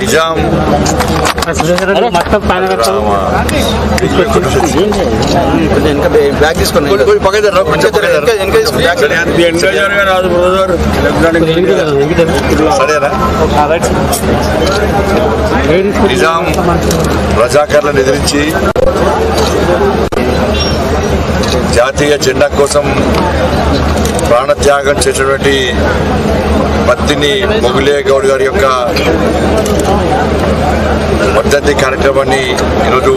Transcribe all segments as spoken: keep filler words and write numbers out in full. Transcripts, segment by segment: నిజాం రజాకర్లను ఎదిరించి జాతీయ జెండా కోసం ప్రాణత్యాగం చేసినటువంటి బత్తిని మొగిలయ్య గౌడ్ గారి యొక్క వర్ధంతి కార్యక్రమాన్ని ఈరోజు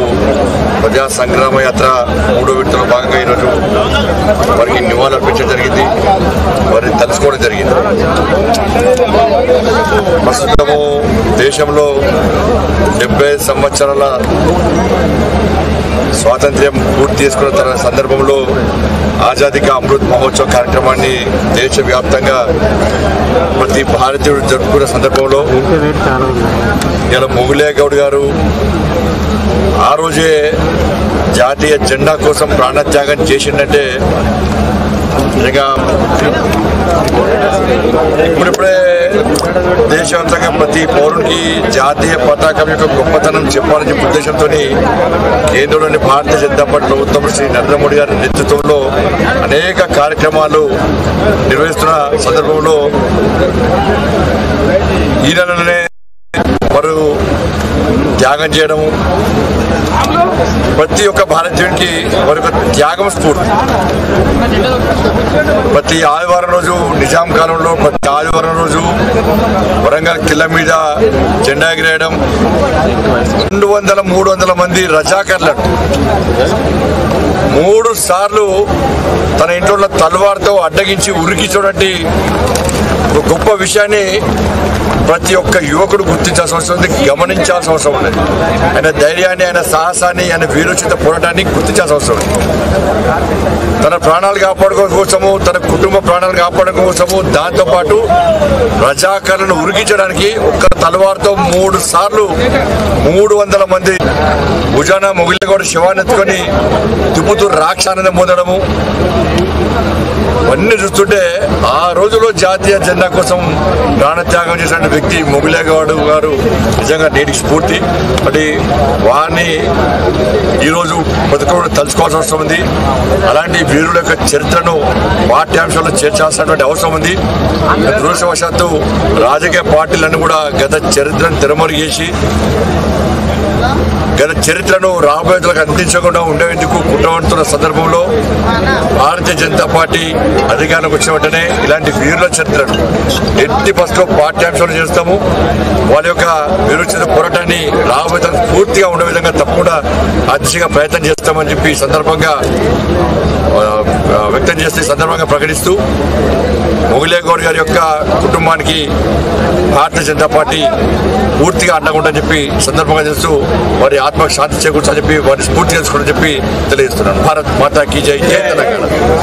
ప్రజా సంగ్రామ యాత్ర మూడో విడతలో భాగంగా ఈరోజు వారికి నివాళులు అర్పించడం జరిగింది, వారిని తలుచుకోవడం జరిగింది. ప్రస్తుతము దేశంలో డెబ్బై సంవత్సరాల స్వాతంత్ర్యం పూర్తి చేసుకున్న సందర్భంలో ఆజాదీకా అమృత్ మహోత్సవ కార్యక్రమాన్ని దేశవ్యాప్తంగా ప్రతి భారతీయుడు జరుపుకున్న సందర్భంలో ఇలా మొగిలయ్య గౌడ్ గారు ఆ రోజే జాతీయ జెండా కోసం ప్రాణత్యాగం చేసిందంటే ఇంకా ఇప్పుడిప్పుడే దేశవ్యాప్తంగా ప్రతి పౌరుడికి జాతీయ పతాకం యొక్క గొప్పతనం చెప్పాలనే ఉద్దేశంతో కేంద్రంలోని భారతీయ జనతా పార్టీ ప్రభుత్వం శ్రీ నరేంద్ర మోడీ గారి నేతృత్వంలో అనేక కార్యక్రమాలు నిర్వహిస్తున్న సందర్భంలో ఈ నెలలోనే వారు త్యాగం చేయడం ప్రతి ఒక్క భారతీయుడికి వారి త్యాగం స్ఫూర్తి. ప్రతి ఆదివారం రోజు నిజాం కాలంలో ప్రతి ఆదివారం రోజు వరంగల్ కిల్ల మీద జెండా ఎగిరేయడం, రెండు వందల మూడు వందల మంది రజాకర్లకు మూడు సార్లు తన ఇంట్లో తల్వార్తో అడ్డగించి ఉరికించినటువంటి ఒక గొప్ప విషయాన్ని ప్రతి ఒక్క యువకుడు గుర్తించాల్సిన అవసరం ఉంది, గమనించాల్సిన అవసరం ఉంది. ఆయన ధైర్యాన్ని, ఆయన సాహసాన్ని, ఆయన వీరోచిత పోరాటాన్ని గుర్తించాల్సిన అవసరం ఉంది. తన ప్రాణాలు కాపాడుకో కోసము, తన కుటుంబ ప్రాణాలు కాపాడుకో కోసము, దాంతోపాటు రజాకర్లను ఉరికించడానికి ఒక్క తలవారుతో మూడు సార్లు మూడు వందల మంది భుజాన మొగిలయ్య గౌడ్ శవాన్ని ఎత్తుకొని తిప్పుతూ రాక్షానందం పొందడము అన్నీ చూస్తుంటే ఆ రోజులో జాతీయ జెండా కోసం ప్రాణత్యాగం చేసిన వ్యక్తి మొగిలయ్య గౌడ్ గారు నిజంగా నేటికి స్ఫూర్తి. అంటే వారిని ఈరోజు బతుకోడు తలుచుకోవాల్సిన అవసరం ఉంది. అలాంటి వీరుల యొక్క చరిత్రను పాఠ్యాంశాల్లో చేర్చాల్సినటువంటి అవసరం ఉంది. దురదృష్టవశాత్తు రాజకీయ పార్టీలన్నీ కూడా గత చరిత్రను తెరమరుగేసి గత చరిత్రను రాబోయేలకు అందించకుండా ఉండేందుకు కుట్రపడుతున్న సందర్భంలో భారతీయ జనతా పార్టీ అధికారంలోకి వచ్చిన వెంటనే ఇలాంటి వీరుల చరిత్రను ఎట్టి ఫస్ట్లో పాఠ్యాంశాలు చేస్తాము. వాళ్ళ యొక్క వీరుచిన పోరాటాన్ని రాబోయే పూర్తిగా ఉండే విధంగా తప్పకుండా అతిశగా ప్రయత్నం చేస్తామని చెప్పి సందర్భంగా వ్యక్తం చేస్తే సందర్భంగా ప్రకటిస్తూ మొగిలయ్య గౌడ్ గారి యొక్క కుటుంబానికి భారతీయ జనతా పార్టీ పూర్తిగా అండగుండని చెప్పి సందర్భంగా చేస్తూ వారి ఆత్మకు శాంతి చేకూర్చని చెప్పి వారిని స్ఫూర్తి చేసుకోవాలని చెప్పి తెలియజేస్తున్నాను. భారత్ మాతా కీ జై. జై తెలంగాణ.